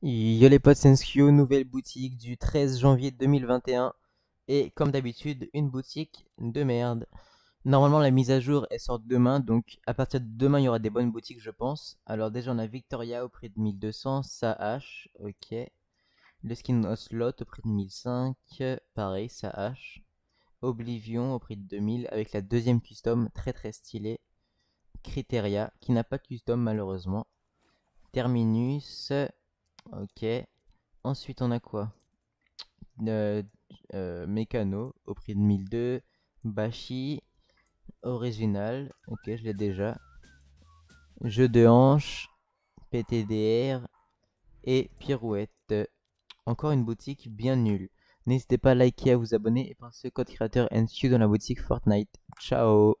Yo les potes, c'est Nsku, nouvelle boutique du 13 janvier 2021 et comme d'habitude une boutique de merde. Normalement la mise à jour elle sort demain, donc à partir de demain il y aura des bonnes boutiques je pense. Alors déjà on a Victoria au prix de 1200, ça hache, ok. Le skin Oslot au prix de 1500, pareil ça hache. Oblivion au prix de 2000 avec la deuxième custom, très stylée. Criteria qui n'a pas de custom malheureusement. Terminus, ok. Ensuite on a quoi, Mécano au prix de 1200. Bashi original, ok je l'ai déjà. Jeu de hanche, PTDR et Pirouette. Encore une boutique bien nulle. N'hésitez pas à liker, à vous abonner et pensez au code créateur Nsku dans la boutique Fortnite. Ciao.